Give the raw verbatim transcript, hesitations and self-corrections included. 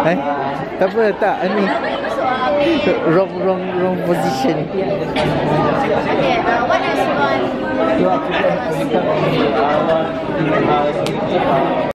Eh, tak apa tak ni wrong wrong wrong position. Okay, uh, what